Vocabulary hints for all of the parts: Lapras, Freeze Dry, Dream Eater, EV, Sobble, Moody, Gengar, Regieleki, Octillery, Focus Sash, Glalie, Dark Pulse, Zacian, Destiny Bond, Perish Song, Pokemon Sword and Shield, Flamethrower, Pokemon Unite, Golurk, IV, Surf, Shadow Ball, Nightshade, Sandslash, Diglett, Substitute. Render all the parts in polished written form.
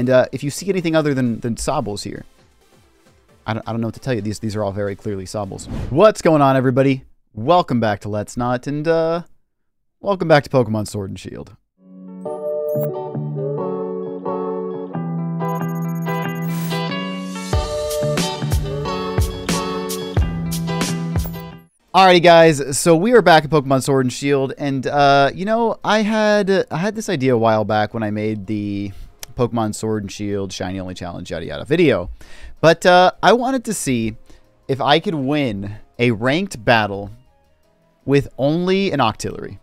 And if you see anything other than Sobbles here, I don't know what to tell you. These are all very clearly Sobbles. What's going on, everybody? Welcome back to Let's Not, and welcome back to Pokemon Sword and Shield. Alrighty, guys, so we are back at Pokemon Sword and Shield, and, you know, I had this idea a while back when I made the Pokemon Sword and Shield Shiny Only Challenge yada yada video, but I wanted to see if I could win a ranked battle with only an Octillery,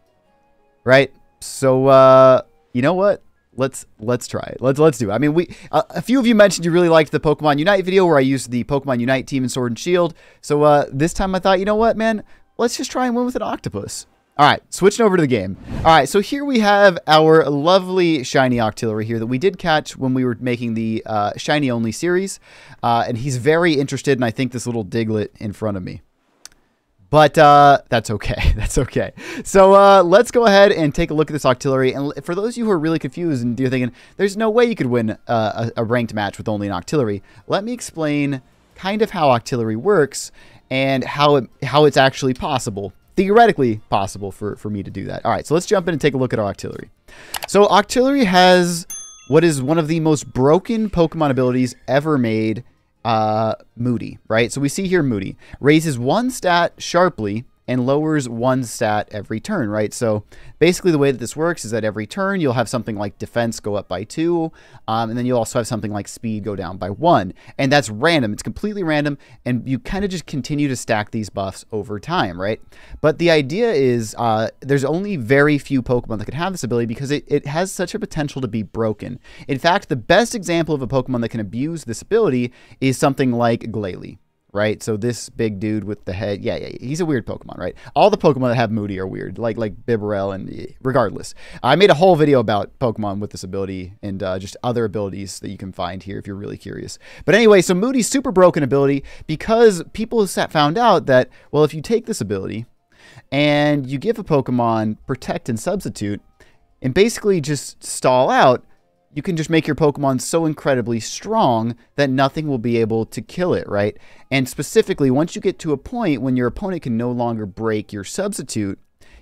right? So, you know what? Let's try it. Let's do it. I mean, a few of you mentioned you really liked the Pokemon Unite video where I used the Pokemon Unite team in Sword and Shield. So this time I thought, you know what, man? Let's just try and win with an octopus. All right, switching over to the game. All right, so here we have our lovely shiny Octillery here that we did catch when we were making the shiny only series, and he's very interested in, I think, this little Diglett in front of me. But that's okay. That's okay. So let's go ahead and take a look at this Octillery. And for those of you who are really confused and you're thinking, there's no way you could win a ranked match with only an Octillery, let me explain kind of how Octillery works and how it's actually possible, theoretically possible for me to do that. All right, so let's jump in and take a look at our Octillery. So Octillery has what is one of the most broken Pokemon abilities ever made, Moody, right? So we see here Moody raises one stat sharply and lowers one stat every turn, right? So basically the way that this works is that every turn you'll have something like defense go up by 2, and then you'll also have something like speed go down by 1. And that's random. It's completely random, and you kind of just continue to stack these buffs over time, right? But the idea is there's only very few Pokemon that could have this ability because it has such a potential to be broken. In fact, the best example of a Pokemon that can abuse this ability is something like Glalie. Right, so this big dude with the head, yeah, he's a weird Pokemon, right? All the Pokemon that have Moody are weird, like Bibarel, and regardless. I made a whole video about Pokemon with this ability and just other abilities that you can find here if you're really curious. But anyway, so Moody's super broken ability because people found out that, well, if you take this ability and you give a Pokemon Protect and Substitute and basically just stall out, you can just make your Pokemon so incredibly strong that nothing will be able to kill it, right? And specifically, once you get to a point when your opponent can no longer break your Substitute,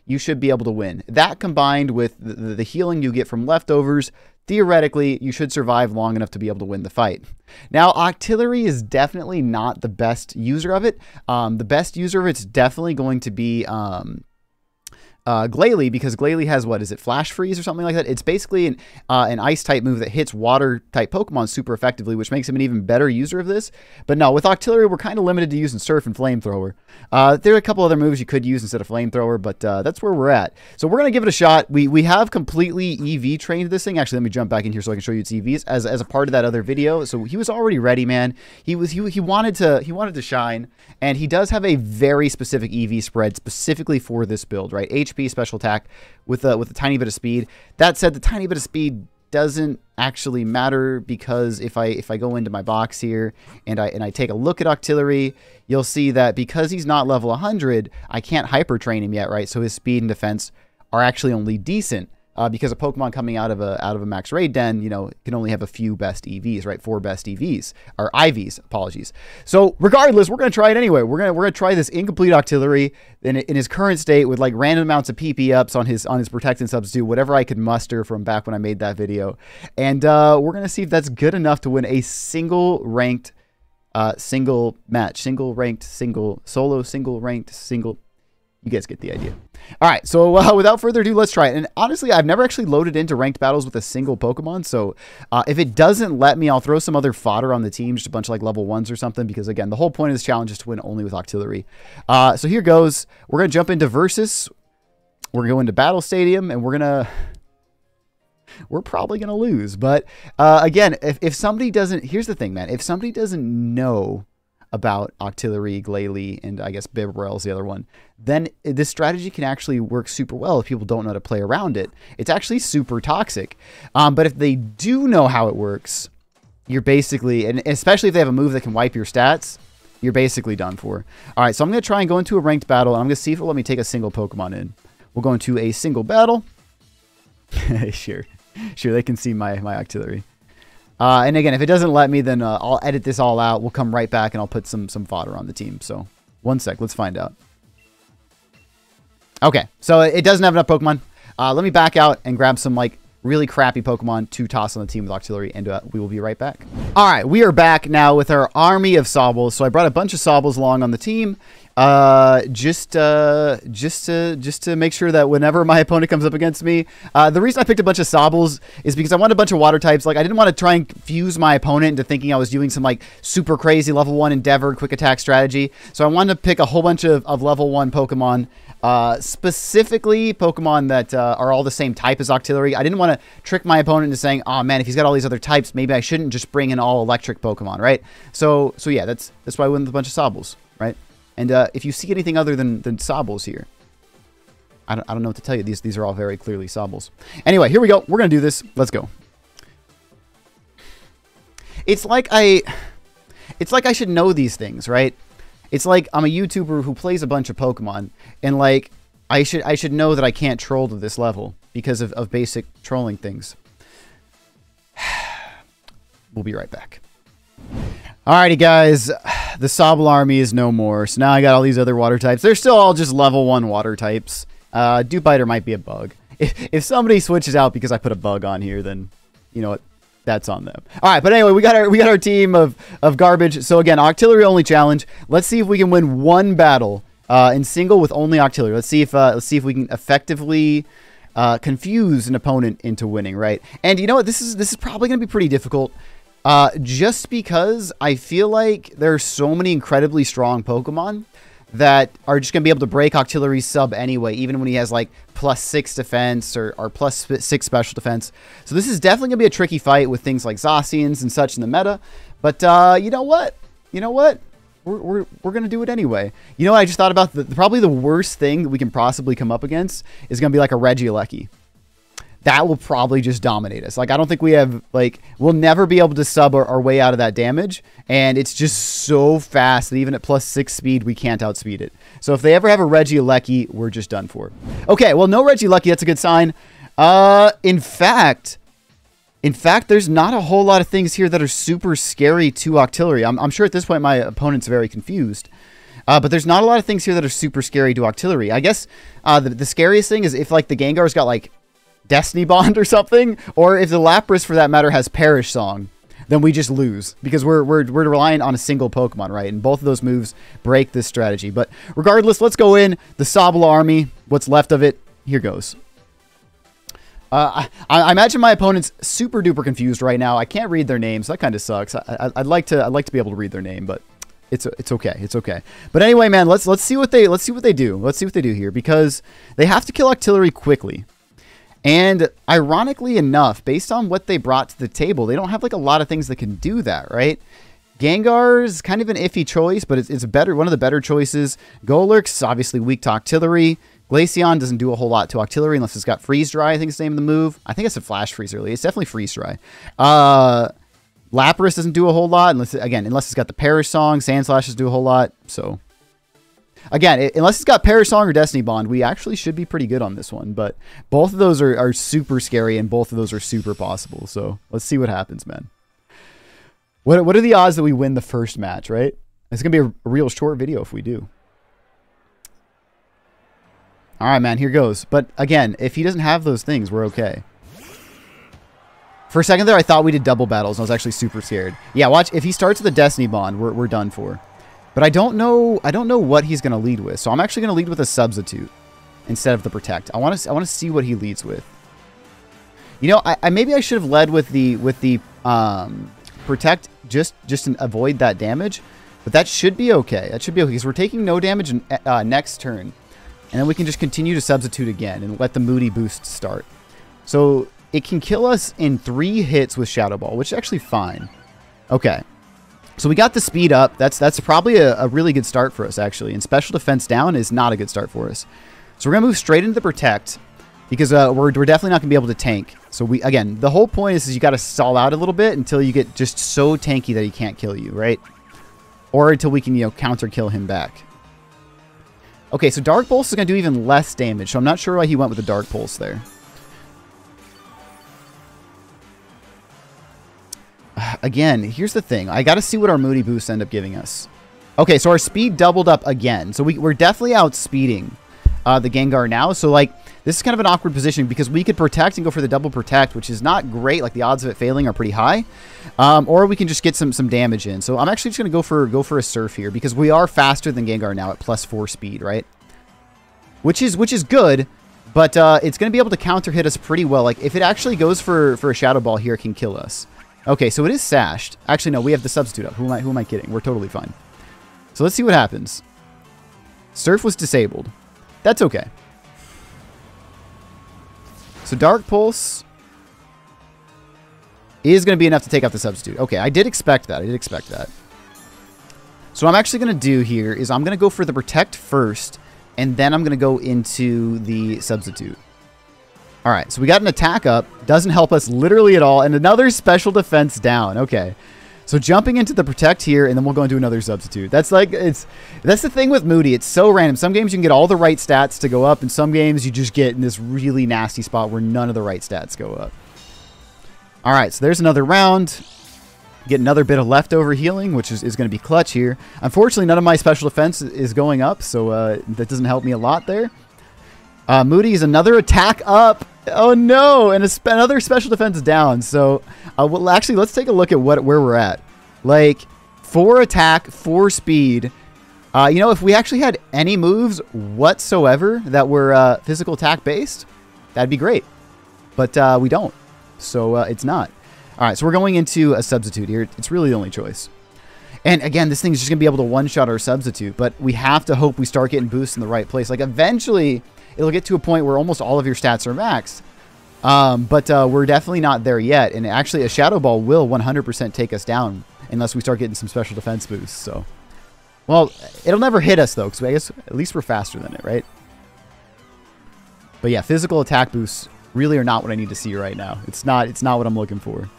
you should be able to win. That combined with the healing you get from leftovers, theoretically, you should survive long enough to be able to win the fight. Now, Octillery is definitely not the best user of it. The best user of it's definitely going to be Glalie, because Glalie has, what is it, Flash Freeze or something like that? It's basically an Ice-type move that hits Water-type Pokemon super effectively, which makes him an even better user of this. But no, with Octillery, we're kind of limited to using Surf and Flamethrower. There are a couple other moves you could use instead of Flamethrower, but that's where we're at. So we're going to give it a shot. We have completely EV trained this thing. Actually, let me jump back in here so I can show you its EVs as a part of that other video. So he was already ready, man. He wanted to shine, and he does have a very specific EV spread specifically for this build, right? HP special attack with a tiny bit of speed. That said, the tiny bit of speed doesn't actually matter because if I go into my box here and I take a look at Octillery, you'll see that because he's not level 100, I can't hyper train him yet, right? So his speed and defense are actually only decent because a Pokemon coming out of a max raid den, you know, can only have a few best EVs, right? 4 best EVs or IVs, apologies. So regardless, we're gonna try it anyway. We're gonna try this incomplete Octillery in his current state with like random amounts of PP ups on his Protect and Substitute, whatever I could muster from back when I made that video, and we're gonna see if that's good enough to win a single ranked, single ranked. You guys get the idea. All right, so without further ado, let's try it. And honestly, I've never actually loaded into ranked battles with a single Pokemon, so if it doesn't let me, I'll throw some other fodder on the team, just a bunch of like level 1s or something, because again, the whole point of this challenge is to win only with Octillery. So here goes. We're going to jump into Versus. We're going to go into Battle Stadium, and we're probably going to lose. But again, if somebody doesn't... Here's the thing, man. If somebody doesn't know about Octillery, Glalie, and I guess Bibarel's the other one, then this strategy can actually work super well if people don't know how to play around it. It's actually super toxic. But if they do know how it works, you're basically, and especially if they have a move that can wipe your stats, you're basically done for. All right, so I'm going to try and go into a ranked battle, and I'm going to see if it'll let me take a single Pokemon in. We'll go into a single battle. Sure. They can see my Octillery. And again, if it doesn't let me, then I'll edit this all out. We'll come right back and I'll put some fodder on the team. So one sec, let's find out. Okay, so it doesn't have enough Pokemon. Let me back out and grab some like really crappy Pokemon to toss on the team with Octillery, and we will be right back. All right, we are back now with our army of Sobbles. So I brought a bunch of Sobbles along on the team, just to make sure that whenever my opponent comes up against me, the reason I picked a bunch of Sobbles is because I wanted a bunch of water types. Like, I didn't want to try and confuse my opponent into thinking I was doing some like super crazy level 1 endeavor quick attack strategy. So I wanted to pick a whole bunch of level 1 Pokemon, specifically Pokemon that are all the same type as Octillery. I didn't want to trick my opponent into saying, oh man, if he's got all these other types, maybe I shouldn't just bring in all electric Pokemon, right? So yeah, that's why I went with a bunch of Sobbles, right? And if you see anything other than Sobbles here, I don't know what to tell you. These are all very clearly Sobbles. Anyway, here we go. We're going to do this. Let's go. It's like I should know these things, right? It's like I'm a YouTuber who plays a bunch of Pokemon, and like I should know that I can't troll to this level because of basic trolling things. We'll be right back. Alrighty, guys. The Sobble army is no more, so now I got all these other water types. They're still all just level 1 water types. Dewbiter might be a bug. If somebody switches out because I put a bug on here, then you know what, that's on them. All right, but anyway, we got our team of garbage. So again, Octillery only challenge. Let's see if we can win one battle in single with only Octillery. Let's see if we can effectively confuse an opponent into winning, right? And you know what, this is probably going to be pretty difficult. Just because I feel like there are so many incredibly strong Pokemon that are just going to be able to break Octillery's sub anyway, even when he has like +6 defense or +6 special defense. So this is definitely going to be a tricky fight with things like Zacians and such in the meta. But you know what? You know what? We're going to do it anyway. You know what I just thought about? Probably the worst thing that we can possibly come up against is going to be like a Regieleki. That will probably just dominate us. Like, I don't think we have, like, we'll never be able to sub our way out of that damage. And it's just so fast that even at +6 speed, we can't outspeed it. So if they ever have a Regieleki, we're just done for. Okay, well, no Regieleki, that's a good sign. In fact, there's not a whole lot of things here that are super scary to Octillery. I'm sure at this point my opponent's very confused. But there's not a lot of things here that are super scary to Octillery. I guess the scariest thing is if, like, the Gengar's got, like, Destiny Bond or something, or if the Lapras for that matter has Perish Song, then we just lose because we're reliant on a single Pokemon, right? And both of those moves break this strategy. But regardless, let's go in the Sobble army, what's left of it. Here goes. I imagine my opponent's super duper confused right now. I can't read their names. That kind of sucks. I'd like to be able to read their name, but it's okay. It's okay. But anyway, man, let's see what they do. Let's see what they do here, because they have to kill Octillery quickly. And ironically enough, based on what they brought to the table, they don't have like a lot of things that can do that, right? Gengar's kind of an iffy choice, but it's better, one of the better choices. Golurk's obviously weak to Octillery. Glaceon doesn't do a whole lot to Octillery unless it's got Freeze Dry, I think is the name of the move. I think I said Flash Freeze earlier. It's definitely Freeze Dry. Lapras doesn't do a whole lot unless it's got the Perish Song. Sandslash does do a whole lot, so... Again, unless it's got Perish Song or Destiny Bond, we actually should be pretty good on this one. But both of those are super scary, and both of those are super possible. So let's see what happens, man. What are the odds that we win the first match, right? It's going to be a real short video if we do. All right, man, here goes. But again, if he doesn't have those things, we're okay. For a second there, I thought we did double battles, and I was actually super scared. Yeah, watch. If he starts with a Destiny Bond, we're done for. But I don't know what he's going to lead with. So I'm actually going to lead with a Substitute instead of the Protect. I want to see what he leads with. You know, maybe I should have led with the Protect just to avoid that damage, but that should be okay. That should be okay because we're taking no damage next turn, and then we can just continue to Substitute again and let the Moody boost start. So it can kill us in 3 hits with Shadow Ball, which is actually fine. Okay. So we got the speed up. That's probably a really good start for us, actually. And special defense down is not a good start for us. So we're going to move straight into the Protect because we're definitely not going to be able to tank. So again, the whole point is you got to stall out a little bit until you get just so tanky that he can't kill you, right? Or until we can, you know, counter kill him back. Okay, so Dark Pulse is going to do even less damage. So I'm not sure why he went with the Dark Pulse there. Again, here's the thing. I got to see what our Moody boosts end up giving us. Okay, so our speed doubled up again. So we're definitely outspeeding the Gengar now. So, like, this is kind of an awkward position because we could protect and go for the double protect, which is not great. Like, the odds of it failing are pretty high. Or we can just get some damage in. So I'm actually just going to go for a Surf here because we are faster than Gengar now at +4 speed, right? Which is good, but it's going to be able to counter hit us pretty well. Like, if it actually goes for a Shadow Ball here, it can kill us. Okay, so it is sashed. Actually, no, we have the substitute up. Who am I kidding? We're totally fine. So let's see what happens. Surf was disabled. That's okay. So Dark Pulse is going to be enough to take out the substitute. Okay, I did expect that. So what I'm actually going to do here is I'm going to go for the Protect first, and then I'm going to go into the substitute. All right, so we got an attack up. Doesn't help us literally at all. And another special defense down. Okay, so jumping into the Protect here, and then we'll go into another substitute. That's the thing with Moody. It's so random. Some games you can get all the right stats to go up, and some games you just get in this really nasty spot where none of the right stats go up. All right, so there's another round. Get another bit of leftover healing, which is going to be clutch here. Unfortunately, none of my special defense is going up, so that doesn't help me a lot there. Moody is another attack up. Oh no, and another special defense down. So, well, actually, let's take a look at where we're at. Like, 4 attack, 4 speed. You know, if we actually had any moves whatsoever that were physical attack based, that'd be great. But we don't, so it's not. All right, so we're going into a substitute here. It's really the only choice. And again, this thing's just gonna be able to one-shot our substitute, but we have to hope we start getting boosts in the right place. Like, eventually, it'll get to a point where almost all of your stats are maxed. But we're definitely not there yet. And actually, a Shadow Ball will 100% take us down unless we start getting some special defense boosts. So, well, it'll never hit us, though, because I guess at least we're faster than it, right? But yeah, physical attack boosts really are not what I need to see right now. It's not what I'm looking for.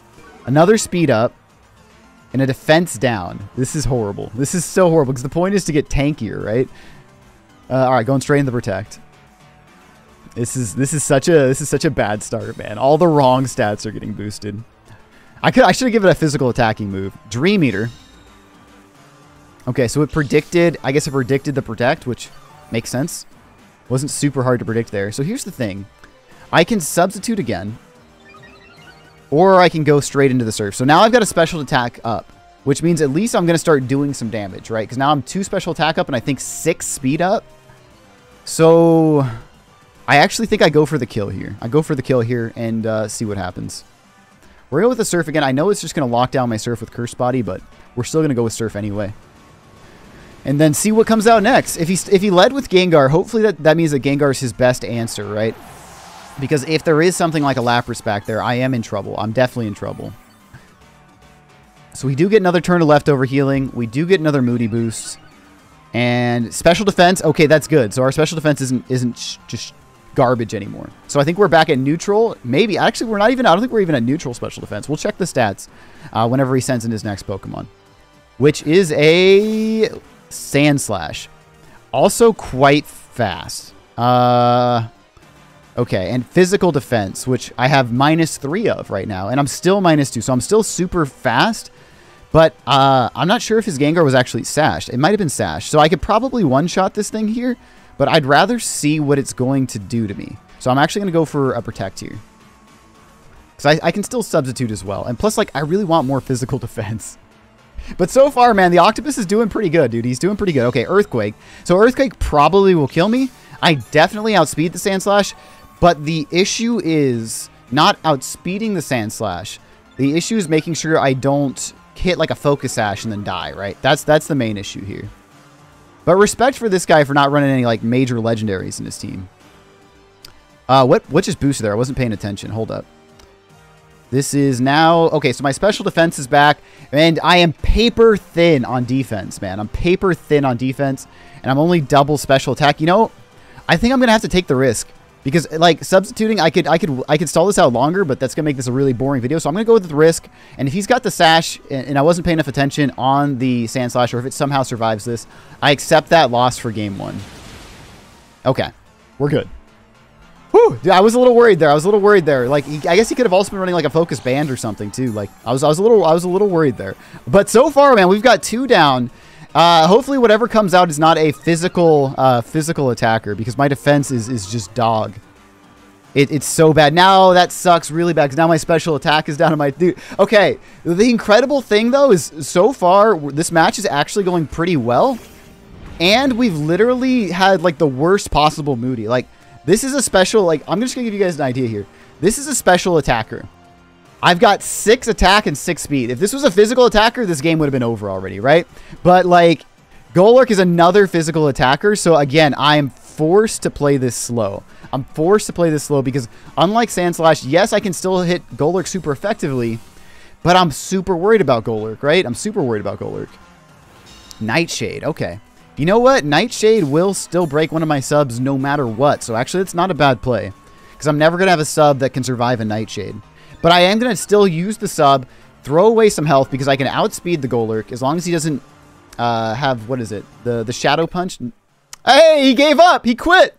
Another speed up and a defense down. This is horrible. This is so horrible, because the point is to get tankier, right? All right, going straight into the Protect. This is such a bad start, man. All the wrong stats are getting boosted. I should have given it a physical attacking move. Dream Eater. Okay, so I guess it predicted the Protect, which makes sense. Wasn't super hard to predict there. So here's the thing. I can substitute again, or I can go straight into the Surf. So now I've got a special attack up, which means at least I'm going to start doing some damage, right? Because now I'm 2 special attack up and I think 6 speed up. So I actually think I go for the kill here. I go for the kill here and see what happens. We're going to go with the Surf again. I know it's just going to lock down my Surf with Cursed Body, but we're still going to go with Surf anyway. And then see what comes out next. If he led with Gengar, hopefully that means that Gengar is his best answer, right? Because if there is something like a Lapras back there, I am in trouble. I'm definitely in trouble. So we do get another turn of leftover healing. We do get another Moody boost. And special defense. Okay, that's good. So our special defense isn't just garbage anymore. So I think we're back at neutral. Maybe. Actually, we're not even. I don't think we're even at neutral special defense. We'll check the stats whenever he sends in his next Pokemon, which is a Sandslash. Also quite fast. Okay, and physical defense, which I have -3 of right now, and I'm still -2, so I'm still super fast. But I'm not sure if his Gengar was actually sashed. It might have been sashed, so I could probably one-shot this thing here. But I'd rather see what it's going to do to me. So I'm actually going to go for a Protect here. Because I can still substitute as well. And plus, like, I really want more physical defense. But so far, man, the Octopus is doing pretty good, dude. He's doing pretty good. Okay, Earthquake. So Earthquake probably will kill me. I definitely outspeed the Sandslash. But the issue is not outspeeding the Sandslash. The issue is making sure I don't hit, like, a Focus Sash and then die, right? That's the main issue here. But respect for this guy for not running any, like, major legendaries in his team. What just boosted there? I wasn't paying attention. Hold up. This is now... Okay, so my special defense is back. And I am paper thin on defense, man. I'm paper thin on defense. And I'm only double special attack. You know, I think I'm going to have to take the risk. Because, like, substituting, I could stall this out longer, but that's going to make this a really boring video. So I'm going to go with the risk. And if he's got the Sash, and I wasn't paying enough attention on the Sandslash, or if it somehow survives this, I accept that loss for game 1. Okay. We're good. Whew, dude, I was a little worried there. Like, I guess he could have also been running like a Focus Band or something too. Like, I was a little worried there. But so far, man, we've got two down. Hopefully, whatever comes out is not a physical, physical attacker, because my defense is just dog. It's so bad. Now that sucks really bad, because now my special attack is down to my dude. Okay, the incredible thing though is so far this match is actually going pretty well, and we've literally had like the worst possible Moody. Like, this is a special. Like, I'm just gonna give you guys an idea here. This is a special attacker. I've got 6 attack and 6 speed. If this was a physical attacker, this game would have been over already, right? But like, Golurk is another physical attacker. So again, I am forced to play this slow. I'm forced to play this slow because unlike Sandslash, yes, I can still hit Golurk super effectively, but I'm super worried about Golurk, right? I'm super worried about Golurk. Nightshade. Okay. You know what? Nightshade will still break one of my subs no matter what. So actually, it's not a bad play, because I'm never going to have a sub that can survive a Nightshade. But I am going to still use the sub, throw away some health, because I can outspeed the Golurk as long as he doesn't have, what is it? The Shadow Punch. Hey, he gave up. He quit.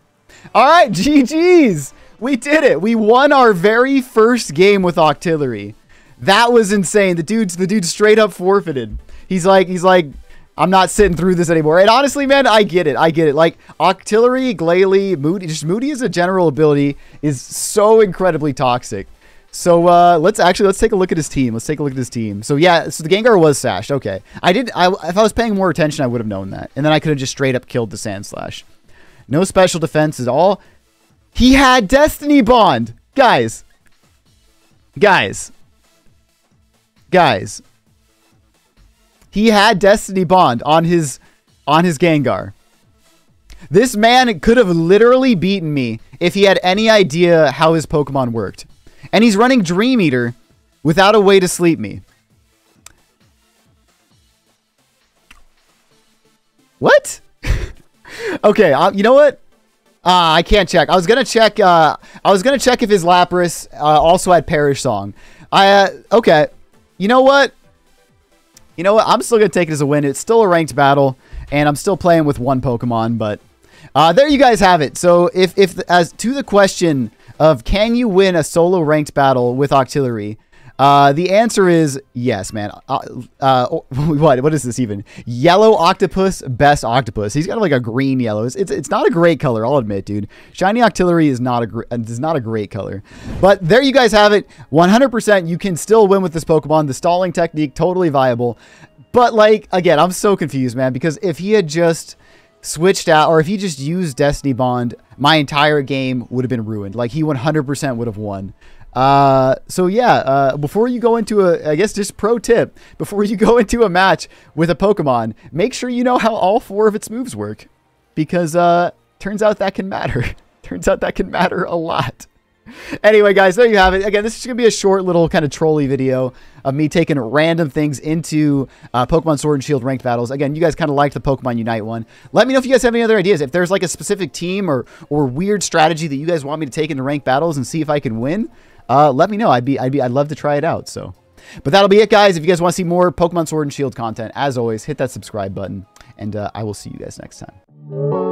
All right, GG's. We did it. We won our very first game with Octillery. That was insane. The dude straight up forfeited. He's like, I'm not sitting through this anymore. And honestly, man, I get it. Like, Octillery, Glalie, Moody, just Moody as a general ability is so incredibly toxic. So let's take a look at his team. So yeah, so the Gengar was sashed. Okay, if I was paying more attention, I would have known that, and then I could have just straight up killed the Sandslash. No special defense at all. He had Destiny Bond. Guys. He had Destiny Bond on his Gengar. This man could have literally beaten me if he had any idea how his Pokemon worked. And he's running Dream Eater without a way to sleep me. What? Okay, you know what? I can't check. I was gonna check if his Lapras also had Perish Song. Okay. You know what? I'm still gonna take it as a win. It's still a ranked battle, and I'm still playing with one Pokemon. But there you guys have it. So if as to the question of can you win a solo ranked battle with Octillery, the answer is yes, man. What is this even? Yellow octopus, best octopus. He's got like a green yellow. It's not a great color, I'll admit, dude. Shiny Octillery is not a great color. But there you guys have it. 100%, you can still win with this Pokemon. The stalling technique, totally viable. But like, again, I'm so confused, man, because if he had just switched out, or if he just used Destiny Bond, my entire game would have been ruined. Like, he 100% would have won. So yeah, before you go into I guess just pro tip, before you go into a match with a Pokemon, make sure you know how all 4 of its moves work, because, turns out that can matter. Turns out that can matter a lot. Anyway, guys, there you have it. Again, this is going to be a short little kind of trolley video of me taking random things into Pokemon Sword and Shield ranked battles. Again, you guys kind of liked the Pokemon Unite one. Let me know if you guys have any other ideas. If there's like a specific team or weird strategy that you guys want me to take into ranked battles and see if I can win, let me know. I'd love to try it out. So, but that'll be it, guys. If you guys want to see more Pokemon Sword and Shield content, as always, hit that subscribe button, and I will see you guys next time.